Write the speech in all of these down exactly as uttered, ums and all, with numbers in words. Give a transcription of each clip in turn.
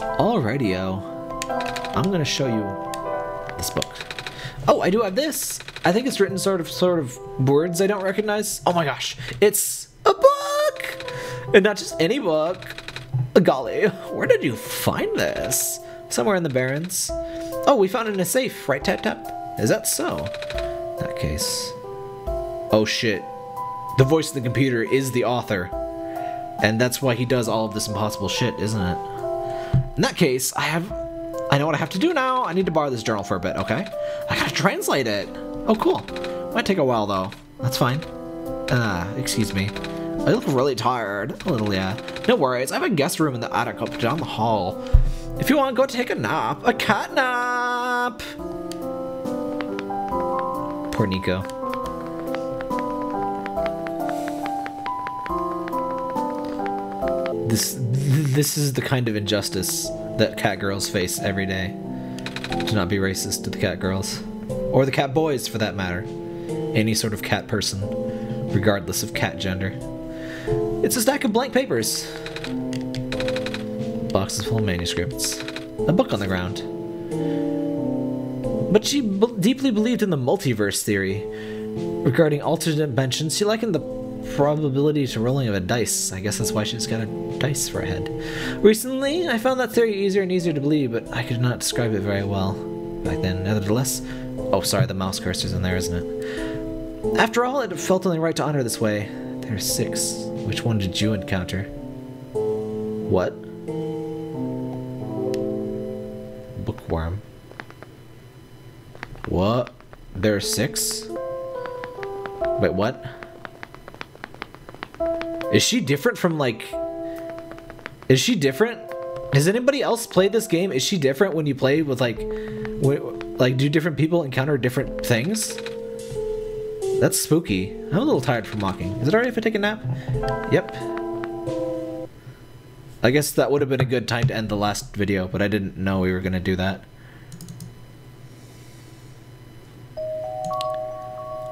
Alrighty-o. I'm gonna show you this book. Oh, I do have this! I think it's written sort of sort of words I don't recognize. Oh my gosh, it's a book! And not just any book. Golly, where did you find this? Somewhere in the Barrens. Oh, we found it in a safe, right, Tap Tap? Is that so? In that case. Oh shit. The voice of the computer is the author. And that's why he does all of this impossible shit, isn't it? In that case, I have... I know what I have to do now. I need to borrow this journal for a bit, okay? I gotta translate it. Oh, cool. Might take a while, though. That's fine. Ah, uh, excuse me. I look really tired. A little, yeah. No worries. I have a guest room in the attic up down the hall. If you want, go take a nap. A cat nap! Poor Niko. This, this is the kind of injustice that cat girls face every day. Do not be racist to the cat girls. Or the cat boys, for that matter. Any sort of cat person, regardless of cat gender. It's a stack of blank papers. Boxes full of manuscripts. A book on the ground. But she b deeply believed in the multiverse theory. Regarding alternate dimensions, she likened the probability to rolling of a dice. I guess that's why she's got a dice for a head. Recently, I found that theory easier and easier to believe, but I could not describe it very well back then. Nevertheless, oh, sorry, the mouse cursor's in there, isn't it? After all, it felt only right to honor this way. There are six. Which one did you encounter? What? Bookworm. What? There are six? Wait, what? Is she different from, like... Is she different? Has anybody else played this game? Is she different when you play with, like... Like, do different people encounter different things? That's spooky. I'm a little tired from walking. Is it alright if I take a nap? Yep. I guess that would have been a good time to end the last video, but I didn't know we were gonna do that.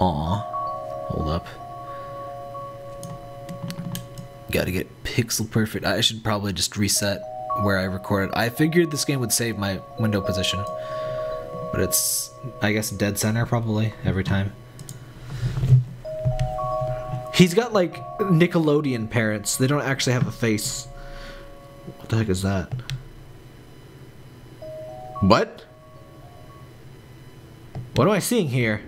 Aw. Hold up. Gotta get pixel perfect. I should probably just reset where I recorded. I figured this game would save my window position, but it's, I guess, dead center probably every time. He's got like Nickelodeon parents. They don't actually have a face. What the heck is that? What? What am I seeing here?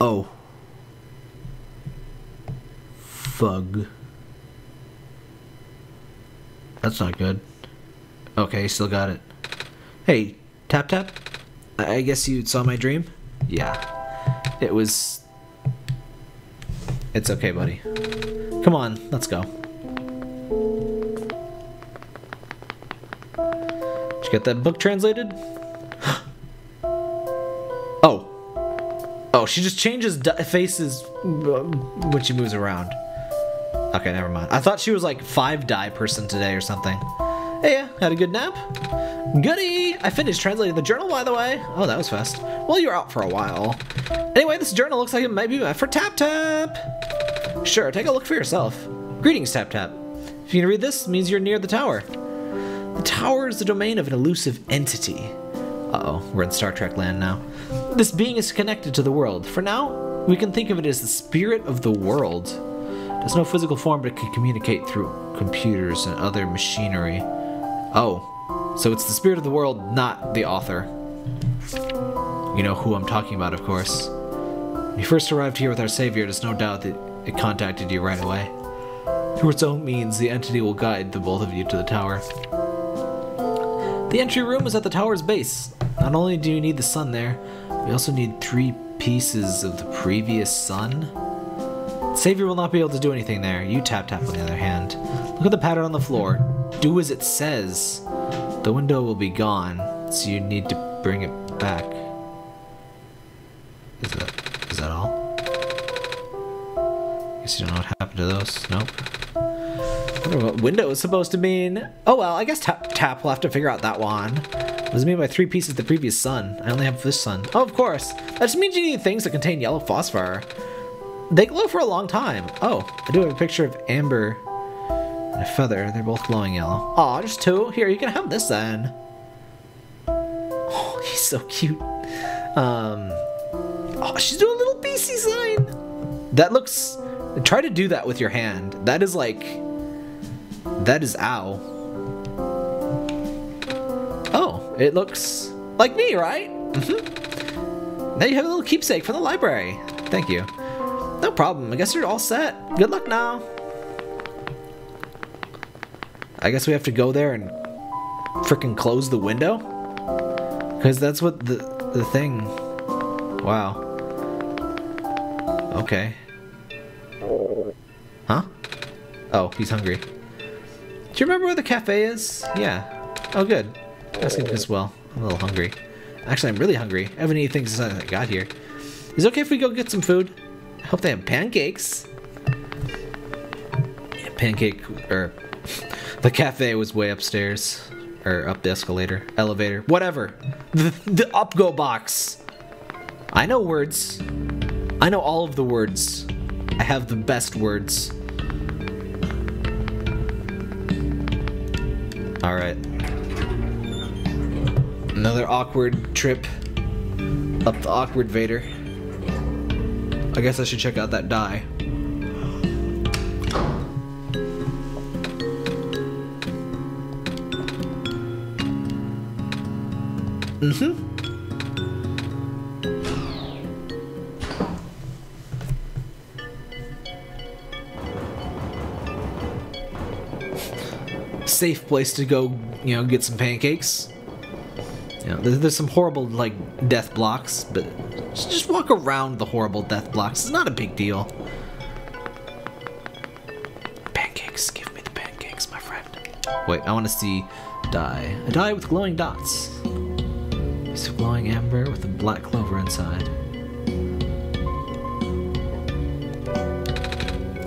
Oh. Fug. That's not good. Okay, still got it. Hey, Tap Tap? I guess you saw my dream? Yeah. It was... It's okay, buddy. Come on, let's go. Did you get that book translated? Oh. Oh, she just changes faces when she moves around. Okay, never mind. I thought she was like five die person today or something. Hey, yeah, had a good nap? Goody! I finished translating the journal, by the way. Oh, that was fast. Well, you were out for a while. Anyway, this journal looks like it might be meant for Tap Tap. Sure, take a look for yourself. Greetings, Tap Tap. If you can read this, it means you're near the tower. The tower is the domain of an elusive entity. Uh-oh, we're in Star Trek land now. This being is connected to the world. For now, we can think of it as the spirit of the world. There's no physical form, but it can communicate through computers and other machinery. Oh, so it's the spirit of the world, not the author. You know who I'm talking about, of course. When you first arrived here with our savior, there's no doubt that it contacted you right away. Through its own means, the entity will guide the both of you to the tower. The entry room is at the tower's base. Not only do you need the sun there, we also need three pieces of the previous sun. Savior will not be able to do anything there. You, Tap Tap, on the other hand. Look at the pattern on the floor. Do as it says. The window will be gone, so you need to bring it back. Is that, is that all? I guess you don't know what happened to those. Nope. I don't know what window is supposed to mean. Oh well, I guess Tap Tap will have to figure out that one. It was made by three pieces of the previous sun. I only have this sun. Oh, of course. That just means you need things that contain yellow phosphor. They glow for a long time. Oh, I do have a picture of amber and a feather. They're both glowing yellow. Aw, there's two. Here, you can have this then. Oh, he's so cute. Um, oh, she's doing a little B C sign. That looks... Try to do that with your hand. That is like... That is ow. Oh, it looks like me, right? Mm-hmm. Now you have a little keepsake from the library. Thank you. No problem. I guess you're all set. Good luck now. I guess we have to go there and freaking close the window? Because that's what the, the thing... Wow. Okay. Huh? Oh, he's hungry. Do you remember where the cafe is? Yeah. Oh, good. That's good as well. I'm a little hungry. Actually, I'm really hungry. I haven't eaten anything since I got here. Is it okay if we go get some food? I hope they have pancakes. Yeah, pancake, or the cafe was way upstairs, or up the escalator, elevator, whatever. The, the up-go box. I know words. I know all of the words. I have the best words. All right. Another awkward trip up the awkward Vader. I guess I should check out that die. Mm-hmm. Safe place to go, you know, get some pancakes. You know, there's some horrible, like, death blocks, but just walk around the horrible death blocks. It's not a big deal. Pancakes. Give me the pancakes, my friend. Wait, I want to see dye. A dye with glowing dots. It's glowing amber with a black clover inside.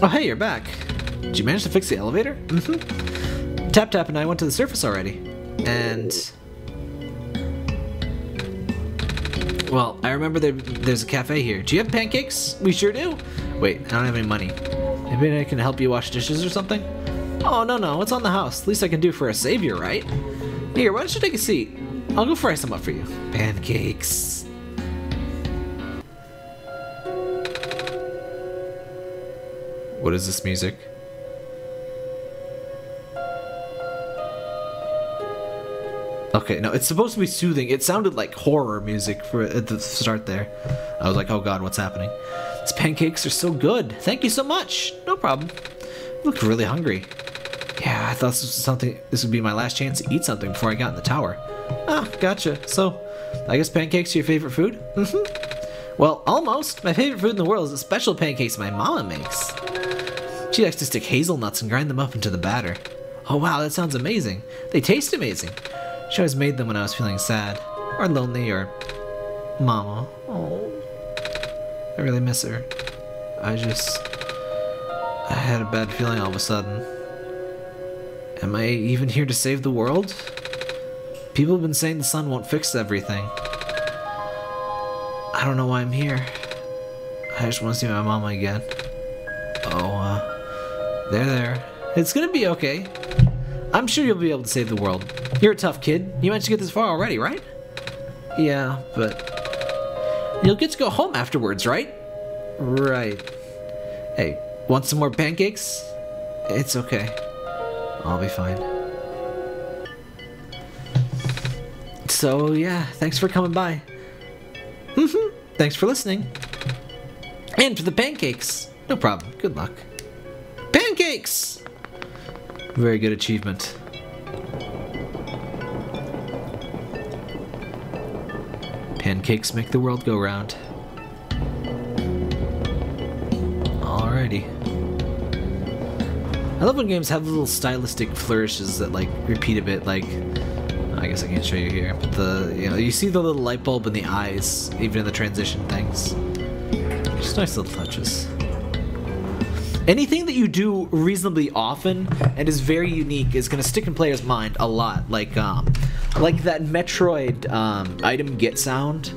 Oh, hey, you're back. Did you manage to fix the elevator? Mm-hmm. TapTap and I went to the surface already. And... Well, I remember there, there's a cafe here. Do you have pancakes? We sure do. Wait, I don't have any money. Maybe I can help you wash dishes or something? Oh, no, no. It's on the house. Least I can do for a savior, right? Here, why don't you take a seat? I'll go fry some up for you. Pancakes. What is this music? Okay, no, it's supposed to be soothing. It sounded like horror music for at the start there. I was like, oh god, what's happening? These pancakes are so good. Thank you so much. No problem. I look really hungry. Yeah, I thought this was something. This would be my last chance to eat something before I got in the tower. Ah, gotcha. So, I guess pancakes are your favorite food? Mm-hmm. Well, almost. My favorite food in the world is the special pancakes my mama makes. She likes to stick hazelnuts and grind them up into the batter. Oh wow, that sounds amazing. They taste amazing. She always made them when I was feeling sad, or lonely, or... Mama. Oh, I really miss her. I just... I had a bad feeling all of a sudden. Am I even here to save the world? People have been saying the sun won't fix everything. I don't know why I'm here. I just want to see my mama again. Oh, uh... There, there. It's gonna be okay. I'm sure you'll be able to save the world. You're a tough kid. You managed to get this far already, right? Yeah, but... You'll get to go home afterwards, right? Right. Hey, want some more pancakes? It's okay. I'll be fine. So, yeah, thanks for coming by. Mm-hmm. Thanks for listening. And for the pancakes. No problem. Good luck. Pancakes! Very good achievement. Pancakes make the world go round. Alrighty. I love when games have little stylistic flourishes that like repeat a bit. Like, I guess I can't show you here, but the you know you see the little light bulb in the eyes, even in the transition things. Just nice little touches. Anything that you do reasonably often and is very unique is going to stick in players' mind a lot. Like um, like that Metroid um, item get sound.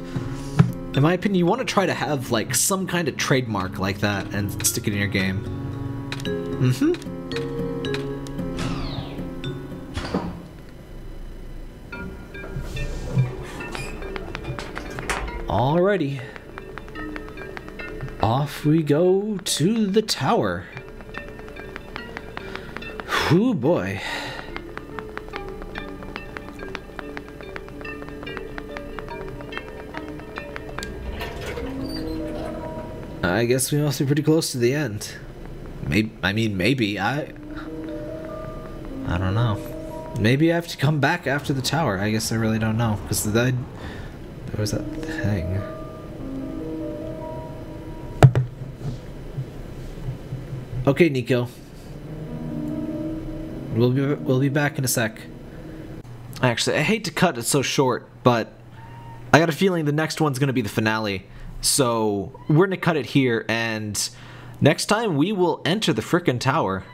In my opinion, you want to try to have like some kind of trademark like that and stick it in your game. Mm-hmm. Alrighty. Off we go to the tower. Whew, boy. I guess we must be pretty close to the end. Maybe, I mean, maybe. I... I don't know. Maybe I have to come back after the tower. I guess I really don't know. Because there was that thing. Okay, Niko. We'll be, we'll be back in a sec. Actually, I hate to cut it so short, but I got a feeling the next one's going to be the finale. So we're going to cut it here, and next time we will enter the frickin' tower.